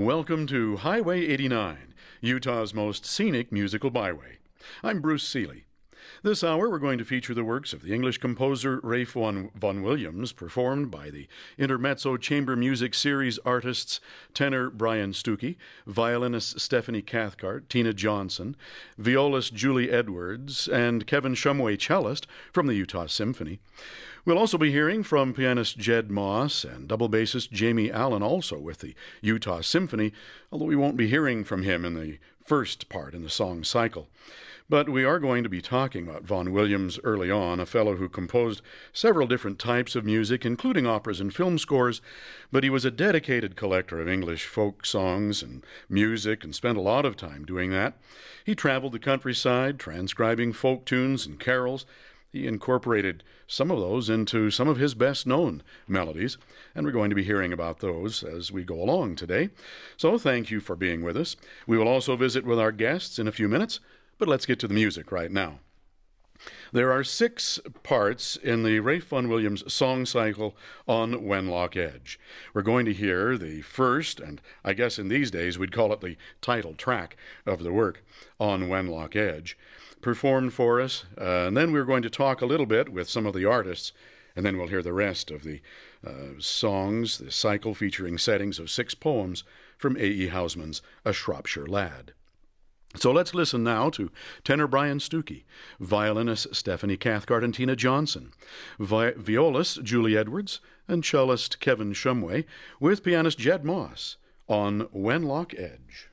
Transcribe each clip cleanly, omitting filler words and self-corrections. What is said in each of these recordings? Welcome to Highway 89, Utah's most scenic musical byway. I'm Bruce Seely. This hour we're going to feature the works of the English composer Ralph Vaughan Williams, performed by the Intermezzo Chamber Music Series artists tenor Brian Stucki, violinist Stephanie Cathcart, Tina Johnson, violist Julie Edwards, and Kevin Shumway, cellist from the Utah Symphony. We'll also be hearing from pianist Jed Moss and double bassist Jamie Allyn, also with the Utah Symphony, although we won't be hearing from him in the first part in the song cycle. But we are going to be talking about Vaughan Williams early on, a fellow who composed several different types of music, including operas and film scores, but he was a dedicated collector of English folk songs and music and spent a lot of time doing that. He traveled the countryside, transcribing folk tunes and carols. He incorporated some of those into some of his best-known melodies, and we're going to be hearing about those as we go along today. So thank you for being with us. We will also visit with our guests in a few minutes, but let's get to the music right now. There are 6 parts in the Ralph Vaughan Williams song cycle on Wenlock Edge. We're going to hear the first, and I guess in these days we'd call it the title track of the work, on Wenlock Edge, performed for us, and then we're going to talk a little bit with some of the artists, and then we'll hear the rest of the songs, the cycle featuring settings of 6 poems from A.E. Housman's A Shropshire Lad. So let's listen now to tenor Brian Stucki, violinist Stephanie Cathcart and Tina Johnson, violist Julie Edwards, and cellist Kevin Shumway, with pianist Jed Moss on Wenlock Edge.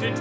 His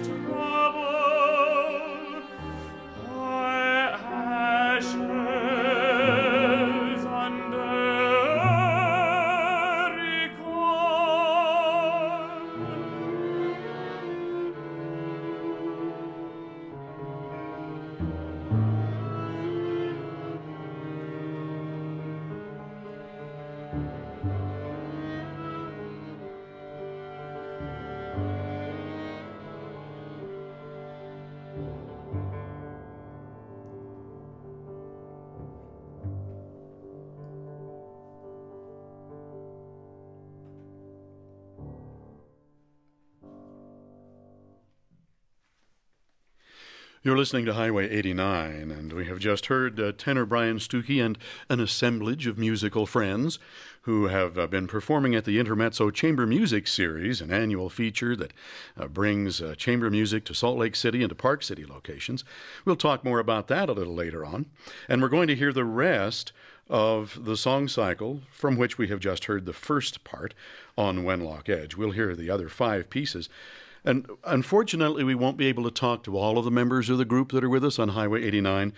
trouble I am. You're listening to Highway 89, and we have just heard tenor Brian Stucki and an assemblage of musical friends who have been performing at the Intermezzo Chamber Music Series, an annual feature that brings chamber music to Salt Lake City and to Park City locations. We'll talk more about that a little later on, and we're going to hear the rest of the song cycle from which we have just heard the first part on Wenlock Edge. We'll hear the other 5 pieces. And unfortunately, we won't be able to talk to all of the members of the group that are with us on Highway 89,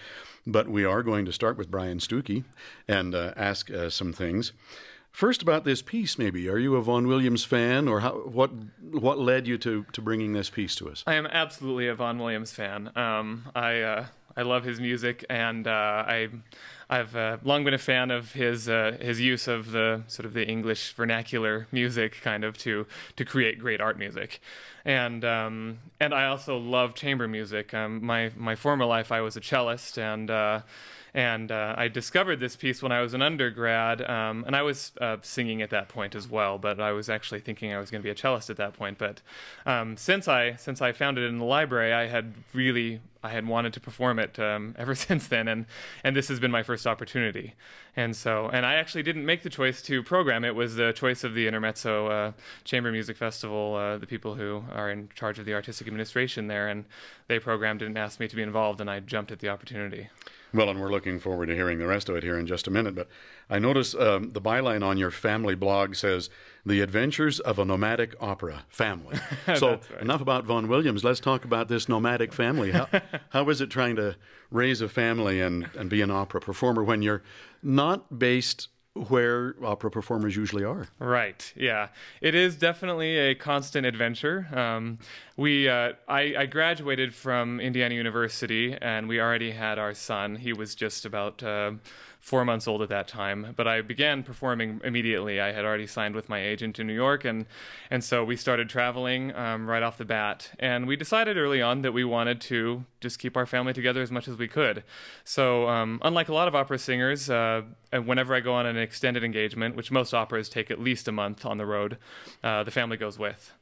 but we are going to start with Brian Stucki and ask some things. First, about this piece, maybe. Are you a Vaughan Williams fan, or what led you to bringing this piece to us? I am absolutely a Vaughan Williams fan. I love his music, and I've long been a fan of his use of the sort of the English vernacular music kind of to create great art music, and I also love chamber music. My former life I was a cellist, and I discovered this piece when I was an undergrad, and I was singing at that point as well, but I was actually thinking I was going to be a cellist at that point. But since I found it in the library, I had wanted to perform it ever since then, and this has been my first opportunity. And I actually didn't make the choice to program. It was the choice of the Intermezzo Chamber Music Festival, the people who are in charge of the artistic administration there, and they programmed it and asked me to be involved, and I jumped at the opportunity. Well, and we're looking forward to hearing the rest of it here in just a minute, but I notice the byline on your family blog says, The Adventures of a Nomadic Opera Family. So right. Enough about Vaughan Williams. Let's talk about this nomadic family. How is it trying to raise a family and be an opera performer when you're not based where opera performers usually are? Right, yeah. It is definitely a constant adventure. I graduated from Indiana University, and we already had our son. He was just about 4 months old at that time, but I began performing immediately. I had already signed with my agent in New York, and so we started traveling right off the bat. And we decided early on that we wanted to just keep our family together as much as we could. So unlike a lot of opera singers, whenever I go on an extended engagement, which most operas take at least a month on the road, the family goes with.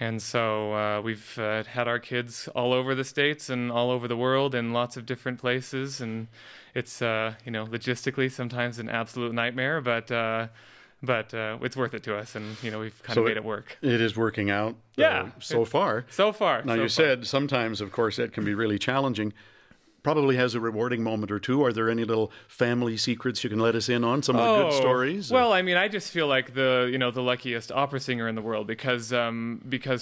And so we've had our kids all over the States and all over the world in lots of different places. And it's, you know, logistically sometimes an absolute nightmare, but it's worth it to us. And, you know, we've kind of made it work. It is working out so far. So far. Now, you said sometimes, of course, that can be really challenging. Probably has a rewarding moment or two. Are there any little family secrets you can let us in on? Some of the good stories? Well, I mean, I just feel like the luckiest opera singer in the world, because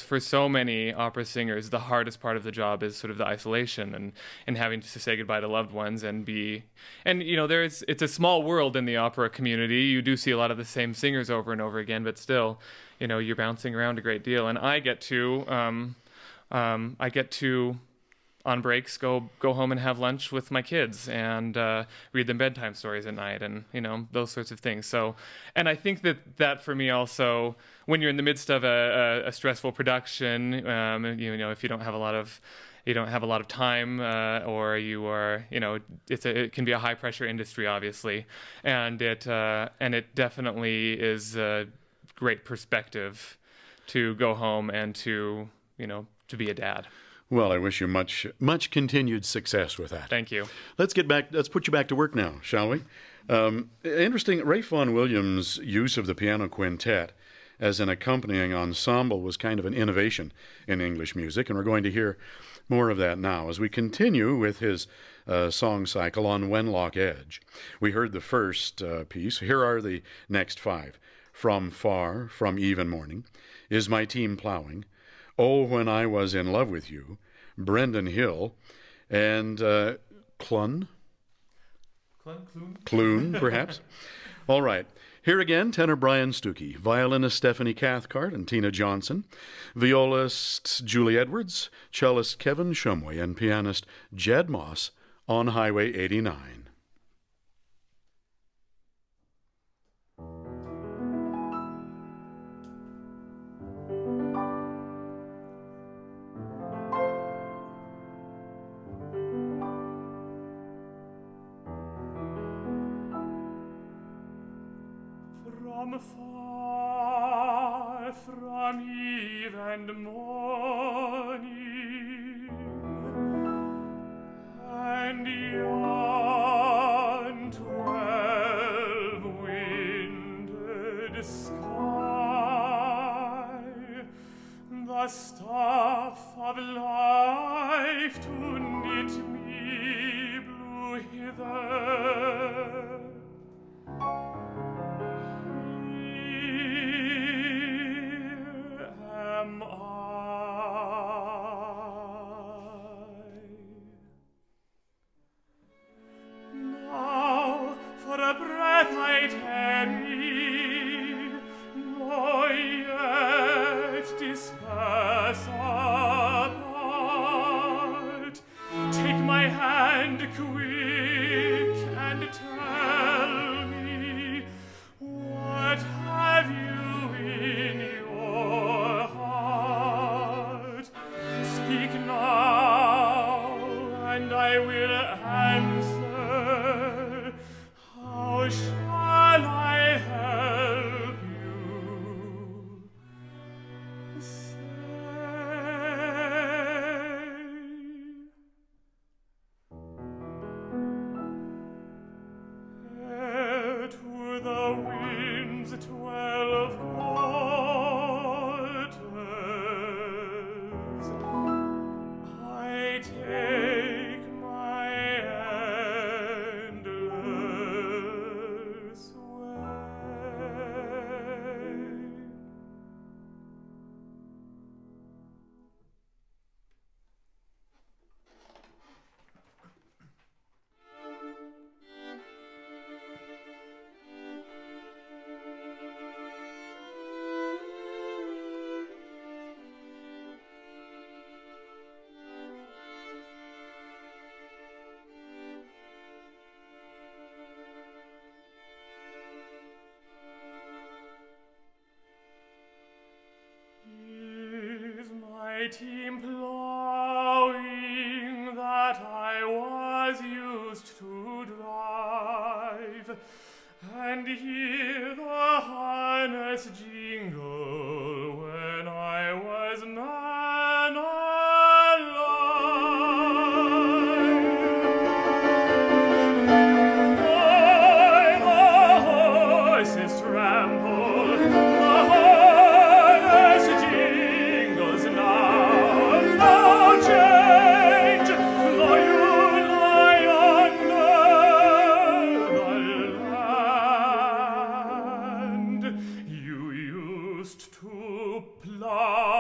for so many opera singers, the hardest part of the job is sort of the isolation and having to say goodbye to loved ones and you know, it's a small world in the opera community. You do see a lot of the same singers over and over again, but still, you know, you're bouncing around a great deal. And I get to on breaks, go home and have lunch with my kids and read them bedtime stories at night, and you know, those sorts of things. So, and I think that for me also, when you're in the midst of a stressful production, you know, if you don't have a lot of time, or you are, you know, it can be a high pressure industry, obviously, and it definitely is a great perspective to go home and to, you know, to be a dad. Well, I wish you much continued success with that. Thank you. Let's put you back to work now, shall we? Interesting, Ralph Vaughan Williams' use of the piano quintet as an accompanying ensemble was kind of an innovation in English music, and we're going to hear more of that now as we continue with his song cycle on Wenlock Edge. We heard the first piece. Here are the next 5. From Far, From Even Morning, Is My Team Plowing, Oh, When I Was in Love with You, Brendan Hill, and Clun? Clun, perhaps. All right. Here again, tenor Brian Stucki, violinist Stephanie Cathcart and Tina Johnson, violists Julie Edwards, cellist Kevin Shumway, and pianist Jed Moss on Highway 89. From far, from eve and morning, the staff of life to knit me blue hither. Here am I. Now for a breath I tarry, nor yet disperse apart. Take my hand quick and tell me what have you in your heart. Speak now, and I will answer. How shall I help you? Say to the winds 12 quarters, I take my endless way. Is my team plowing that I was used to drive, and hear the harness jingle when I was man alive? Why the horses trample, the harness jingles now. No change, though you lie under the land you used to plough.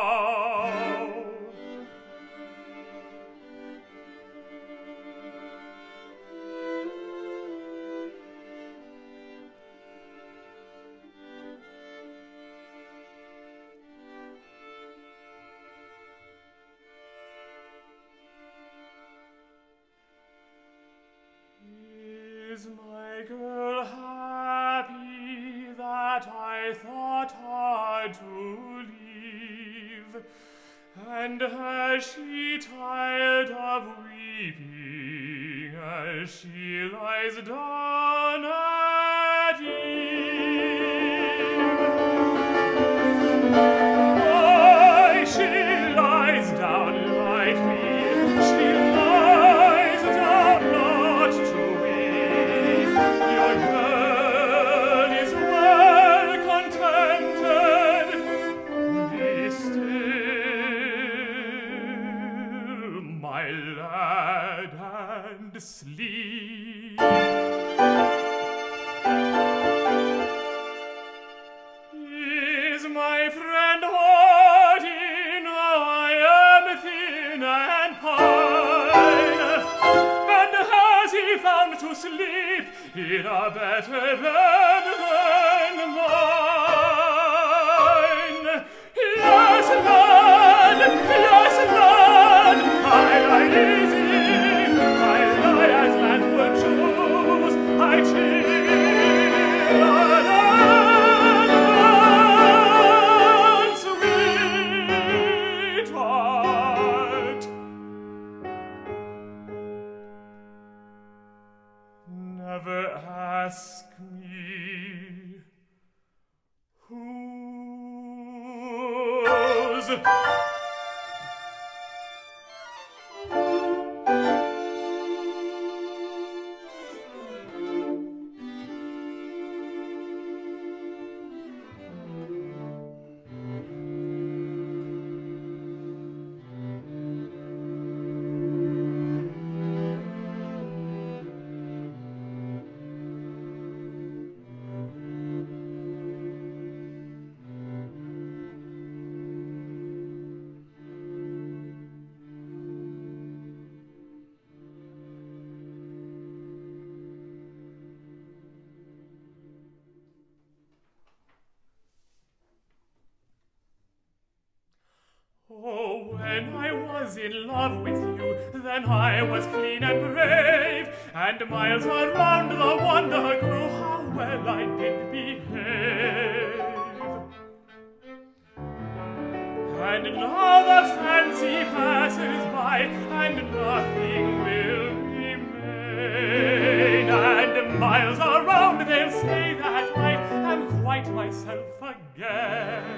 Is my girl happy that I thought hard to leave? And has she tired of weeping as she lies down at eve? Why she lies down like me, she lies down not to weep. Your girl is well contented. Be still, my lad, and sleep. Is my friend haughty? Now I am thin and pine. And has he found to sleep in a better bed than mine? Yes, lad, I lie easy, I lie as man would choose, I chill and sweetheart. Never ask me whose. When I was in love with you, then I was clean and brave, and miles around the wonder grew how well I did behave. And now the fancy passes by, and nothing will remain, and miles around they'll say that I am quite myself again.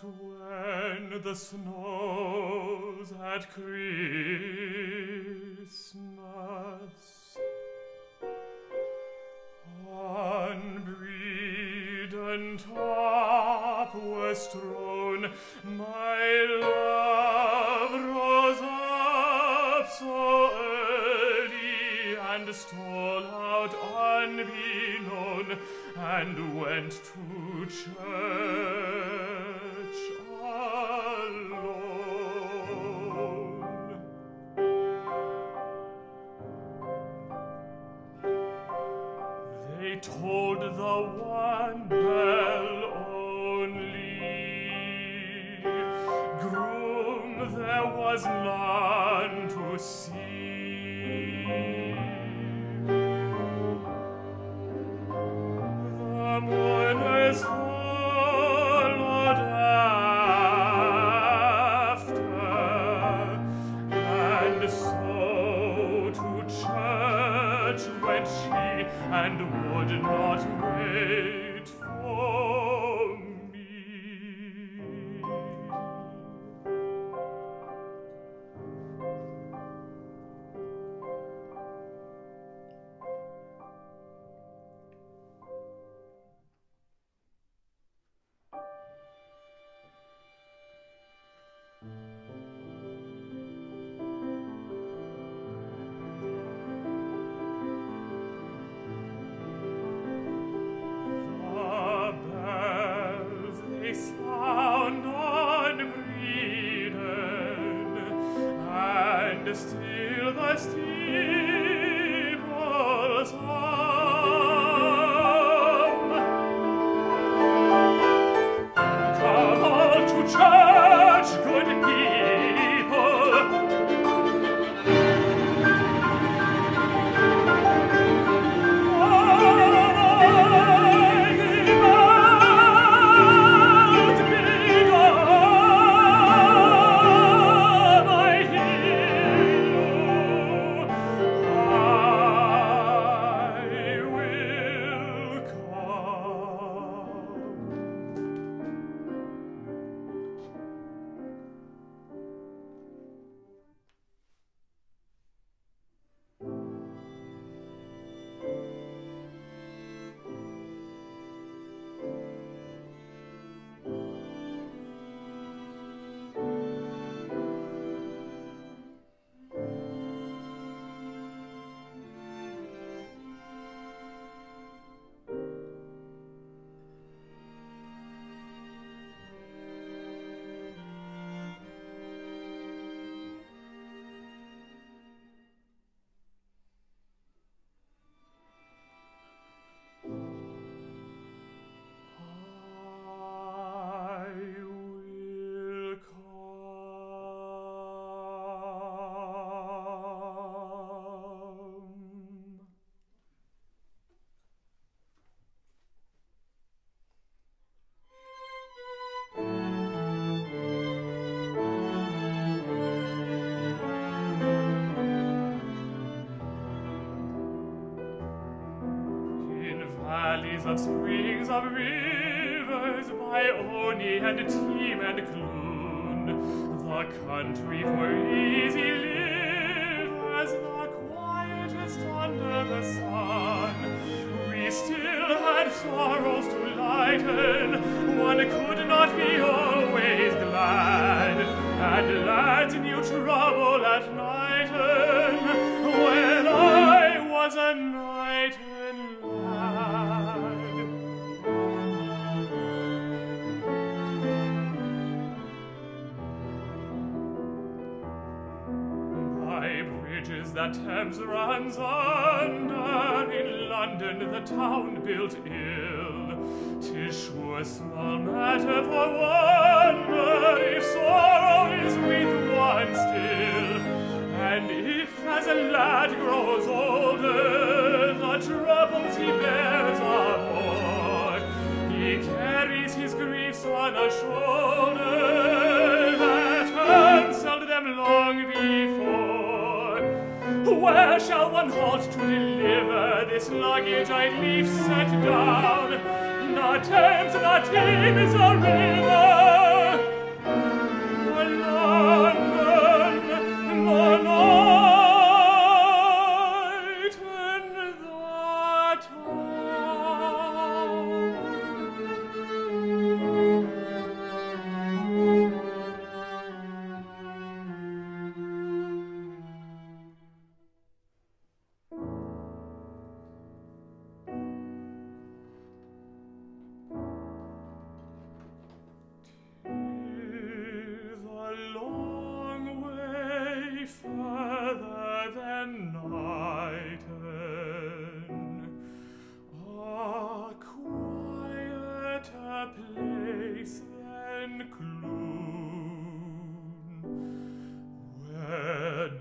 But when the snow's at Christmas on Bredon top was strewn, my love rose up so early and stole out unbeknown and went to church alone. They tolled the one bell only, groom there was none to see. The mourners followed after, and so to church went she, and would not wait for me. Of springs, of rivers, by Oney and Team and Clune, the country for easy livers, the quietest under the sun. We still had sorrows to lighten, one could not be always glad, and lads knew trouble at nighten, when I was a knighten. That Thames runs under, in London the town built ill. 'Tis sure small matter for wonder if sorrow is with one still. And if as a lad grows older, the troubles he bears are more, he carries his griefs on a shoulder that answered them long before. Where shall one halt to deliver this luggage I leave set down? Na Thames is a river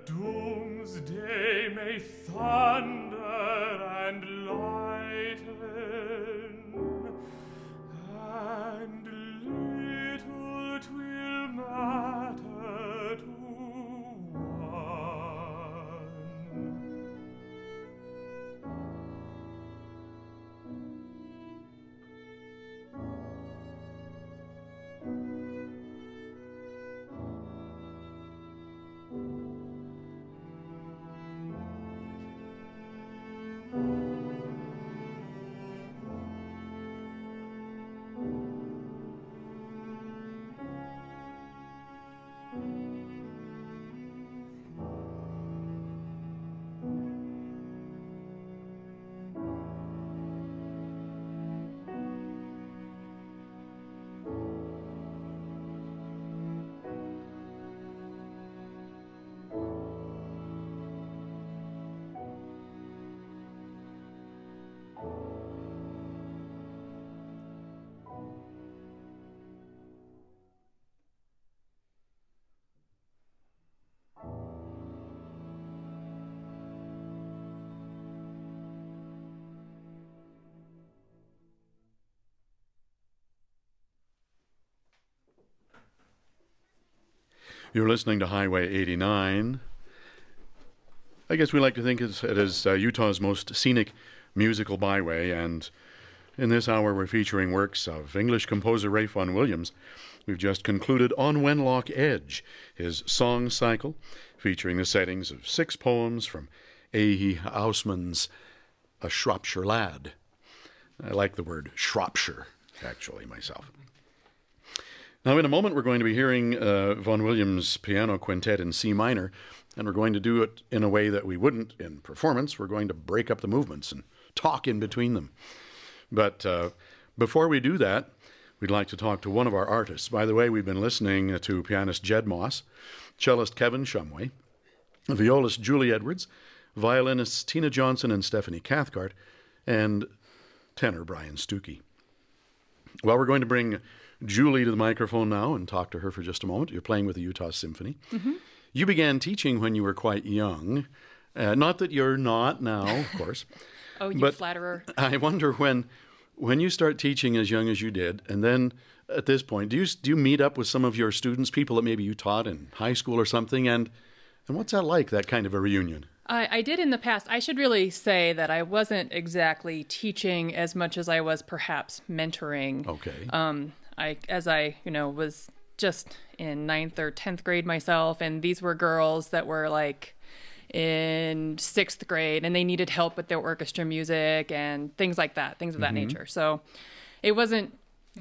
doomsday may thunder and lighten, and little it will matter to one. You're listening to Highway 89. I guess we like to think it is Utah's most scenic musical byway, and in this hour we're featuring works of English composer Ralph Vaughan Williams. We've just concluded On Wenlock Edge, his song cycle, featuring the settings of 6 poems from A.E. Ausman's A Shropshire Lad. I like the word Shropshire, actually, myself. Now, in a moment, we're going to be hearing Vaughan Williams' Piano Quintet in C minor, and we're going to do it in a way that we wouldn't in performance. We're going to break up the movements and talk in between them. But before we do that, we'd like to talk to one of our artists. By the way, we've been listening to pianist Jed Moss, cellist Kevin Shumway, violist Julie Edwards, violinists Tina Johnson and Stephanie Cathcart, and tenor Brian Stucki. Well, we're going to bring Julie to the microphone now and talk to her for just a moment. You're playing with the Utah Symphony. Mm-hmm. You began teaching when you were quite young. Not that you're not now, of course. Oh, you flatterer. I wonder when you start teaching as young as you did, and then at this point, do you meet up with some of your students, people that maybe you taught in high school or something, and what's that like, that kind of a reunion? I did in the past. I should really say that I wasn't exactly teaching as much as I was perhaps mentoring. Okay. As I was just in 9th or 10th grade myself, and these were girls that were like in 6th grade, and they needed help with their orchestra music and things like that, things of that nature. So it wasn't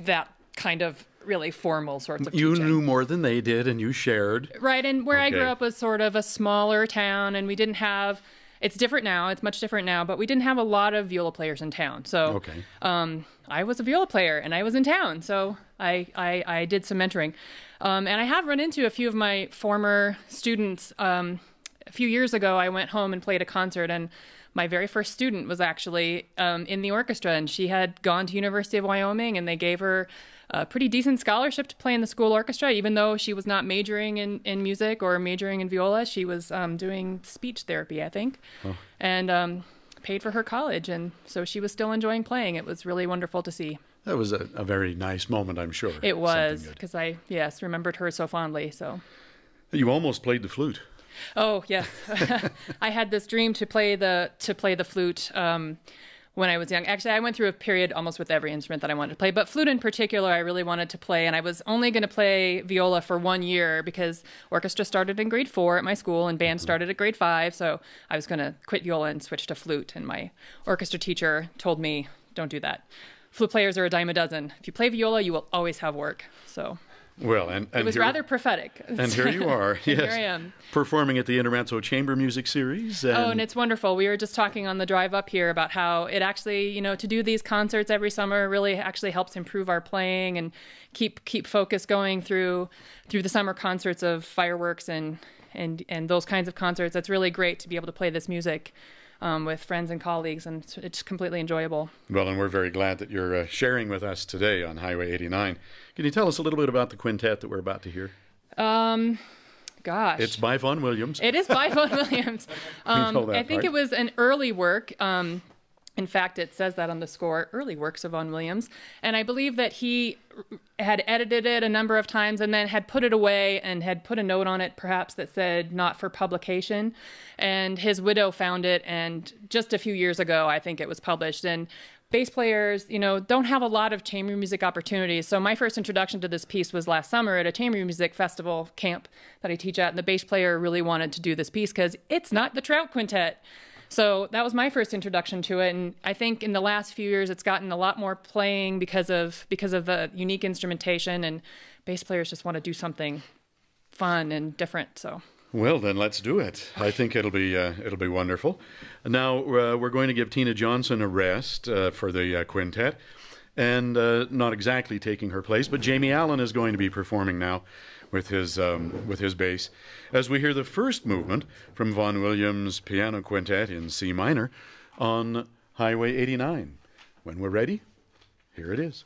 that kind of really formal sorts of teaching. You knew more than they did, and you shared. Right, and where I grew up was sort of a smaller town, and we didn't have... It's different now. It's much different now, but we didn't have a lot of viola players in town. So I was a viola player, and I was in town, so I did some mentoring. And I have run into a few of my former students. A few years ago, I went home and played a concert, and my very first student was actually in the orchestra, and she had gone to University of Wyoming, and they gave her a pretty decent scholarship to play in the school orchestra, even though she was not majoring in music or majoring in viola. She was doing speech therapy, I think, and paid for her college. And so she was still enjoying playing. It was really wonderful to see. That was a very nice moment, I'm sure. It was, because I, yes, remembered her so fondly. So you almost played the flute. Oh, yes. I had this dream to play the flute when I was young. Actually, I went through a period almost with every instrument that I wanted to play, but flute in particular, I really wanted to play, and I was only going to play viola for 1 year because orchestra started in grade 4 at my school, and band started at grade 5, so I was going to quit viola and switch to flute, and my orchestra teacher told me, don't do that. Flute players are a dime a dozen. If you play viola, you will always have work, so... Well, and it was rather prophetic. And here you are, yes. Here I am. Performing at the Intermezzo Chamber Music Series. And... Oh, and it's wonderful. We were just talking on the drive up here about how it actually, you know, to do these concerts every summer really actually helps improve our playing and keep focus going through the summer concerts of fireworks and those kinds of concerts. It's really great to be able to play this music with friends and colleagues, and it's completely enjoyable. Well, and we're very glad that you're sharing with us today on Highway 89. Can you tell us a little bit about the quintet that we're about to hear? Gosh. It's by Vaughan Williams. It is by Vaughan Williams. I think it was an early work. In fact, it says that on the score, early works of Vaughan Williams. And I believe that he had edited it a number of times and then had put it away and had put a note on it perhaps that said not for publication. And his widow found it, and just a few years ago, I think it was published. And bass players, you know, don't have a lot of chamber music opportunities. So my first introduction to this piece was last summer at a chamber music festival camp that I teach at. And the bass player really wanted to do this piece because it's not the Trout Quintet. So that was my first introduction to it, and I think in the last few years it's gotten a lot more playing because of the unique instrumentation, and bass players just want to do something fun and different. So well, then let's do it. I think it'll be wonderful. Now we're going to give Tina Johnson a rest for the quintet, and not exactly taking her place, but Jamie Allyn is going to be performing now with his bass, as we hear the first movement from Vaughan Williams' Piano Quintet in C minor on Highway 89. When we're ready, here it is.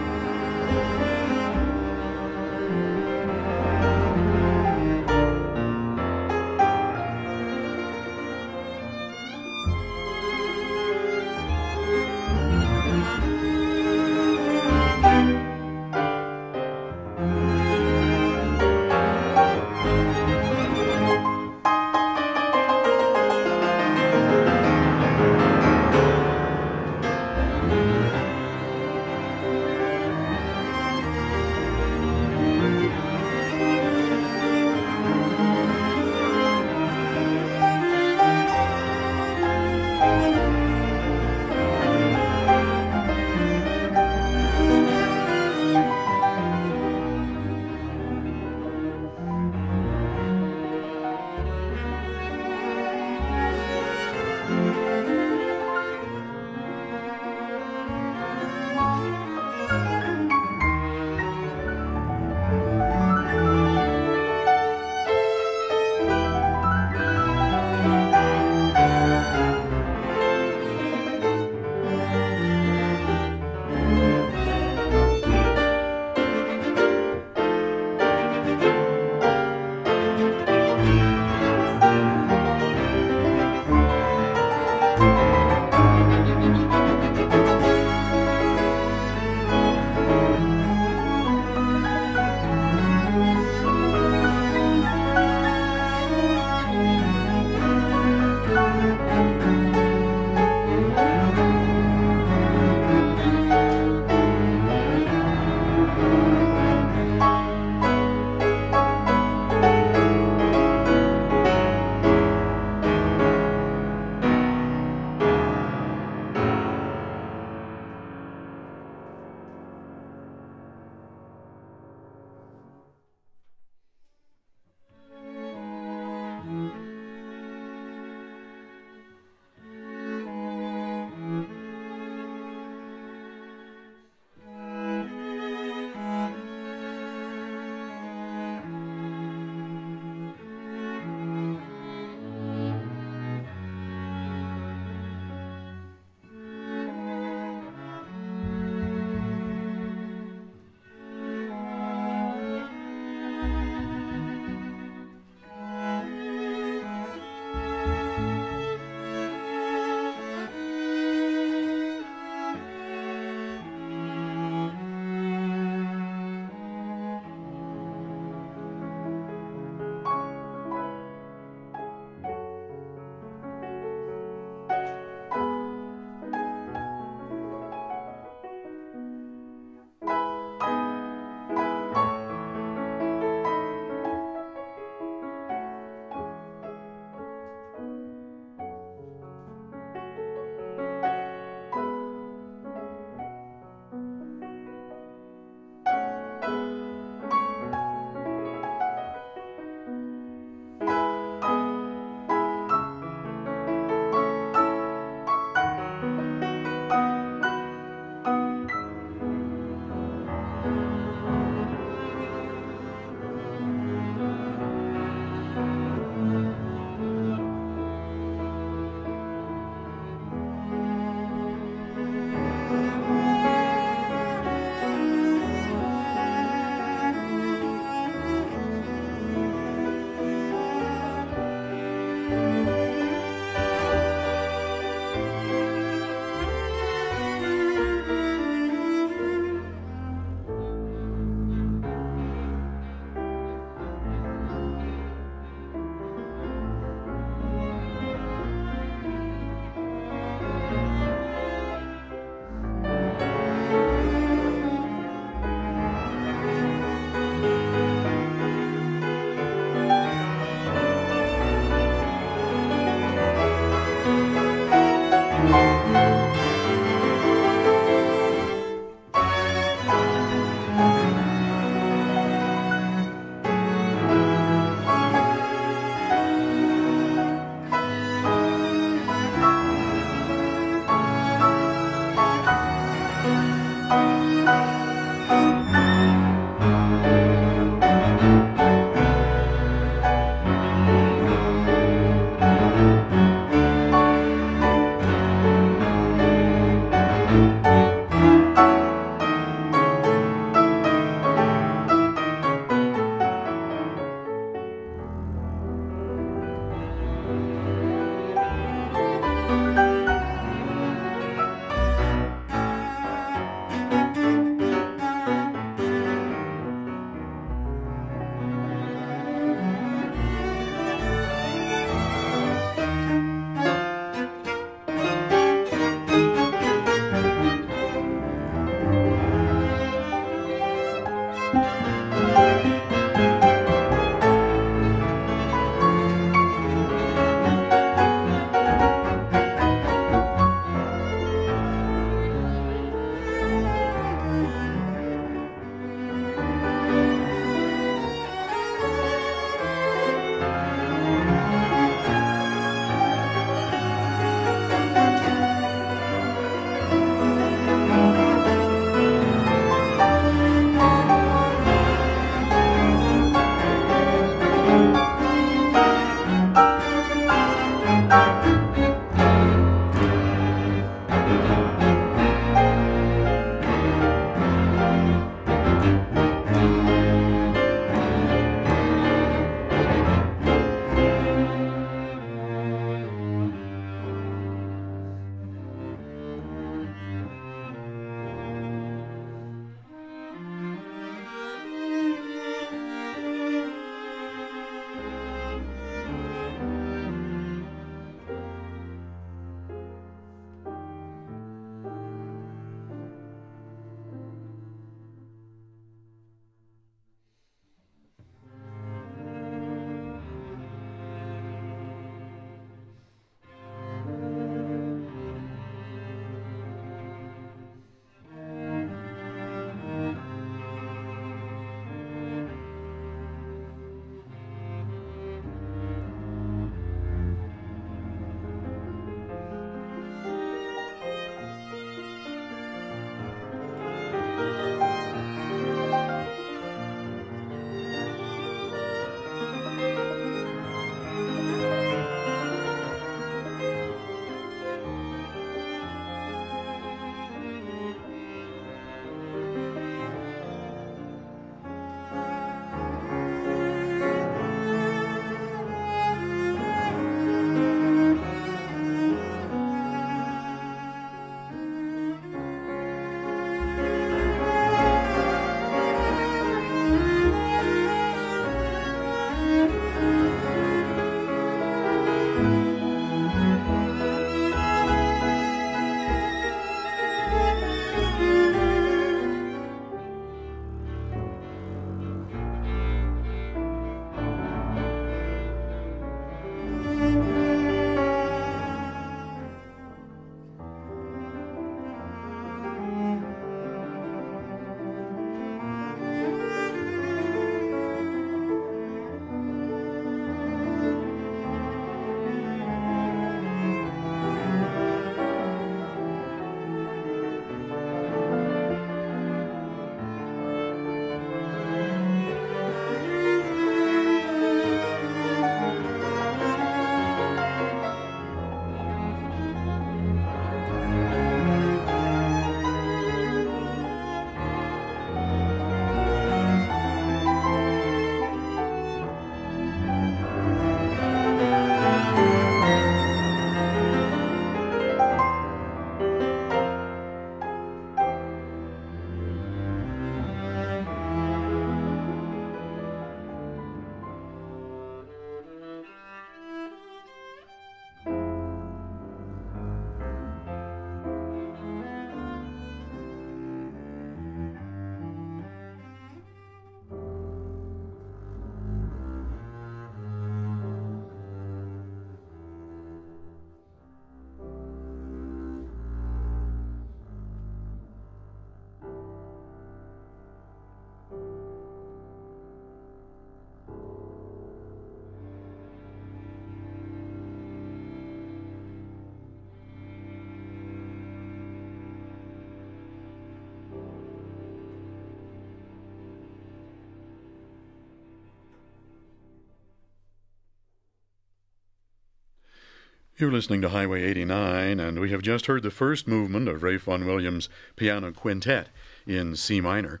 You're listening to Highway 89, and we have just heard the first movement of Ralph Vaughan Williams' Piano Quintet in C minor.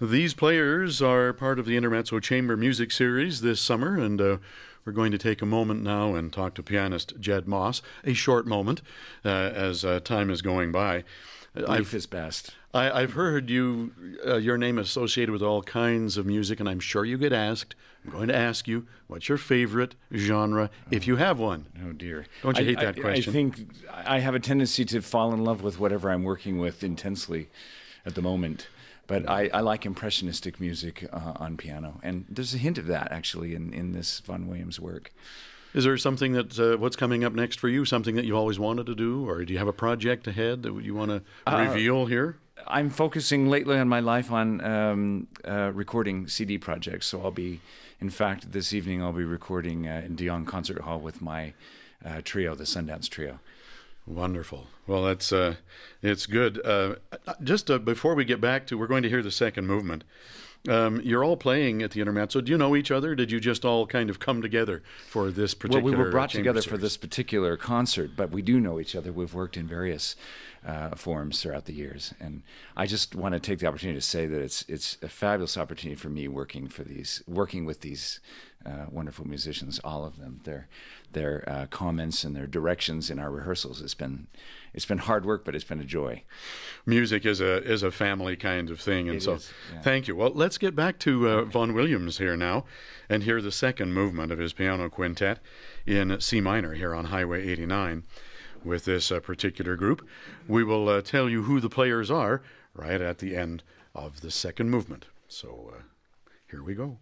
These players are part of the Intermezzo Chamber Music Series this summer, and we're going to take a moment now and talk to pianist Jed Moss, a short moment, as time is going by. Life is best. I've heard you, your name associated with all kinds of music, and I'm sure you get asked. I'm going to ask you, what's your favorite genre, if you have one? Oh, dear. Don't you hate that question? I think I have a tendency to fall in love with whatever I'm working with intensely at the moment. But I like impressionistic music on piano, and there's a hint of that, actually, in this Vaughan Williams work. Is there something that, what's coming up next for you, something that you always wanted to do, or do you have a project ahead that you want to reveal here? I'm focusing lately on my life on recording CD projects, so I'll be, in fact, this evening I'll be recording in Dion Concert Hall with my trio, the Sundance Trio. Wonderful. Well, that's it's good. Just before we get back to, we're going to hear the second movement. You're all playing at the Intermezzo. Do you know each other? Did you just all kind of come together for this particular? Well, we were brought together for this particular concert, but we do know each other. We've worked in various forums throughout the years, and I just want to take the opportunity to say that it's a fabulous opportunity for me working with these wonderful musicians, all of them. Their comments and their directions in our rehearsals. It's been hard work, but it's been a joy. Music is a family kind of thing, and so thank you. Well, let's get back to Vaughan Williams here now, and hear the second movement of his Piano Quintet in C minor here on Highway 89 with this particular group. We will tell you who the players are right at the end of the second movement. So here we go.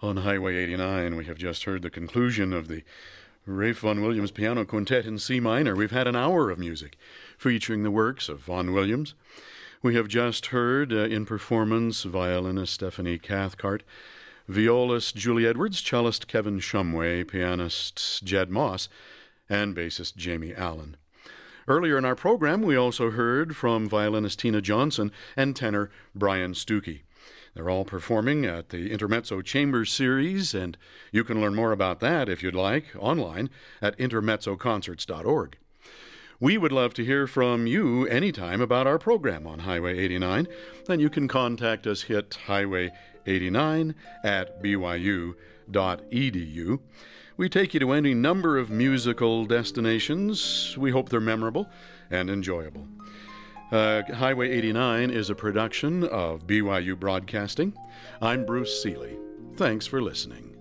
On Highway 89, we have just heard the conclusion of the Ralph Vaughan Williams Piano Quintet in C minor. We've had an hour of music featuring the works of Vaughan Williams. We have just heard in performance violinist Stephanie Cathcart, violist Julie Edwards, cellist Kevin Shumway, pianist Jed Moss, and bassist Jamie Allyn. Earlier in our program, we also heard from violinist Tina Johnson and tenor Brian Stucki. They're all performing at the Intermezzo Chamber Series, and you can learn more about that, if you'd like, online at intermezzoconcerts.org. We would love to hear from you anytime about our program on Highway 89. Then you can contact us, hit highway89@byu.edu. We take you to any number of musical destinations. We hope they're memorable and enjoyable. Highway 89 is a production of BYU Broadcasting. I'm Bruce Seely. Thanks for listening.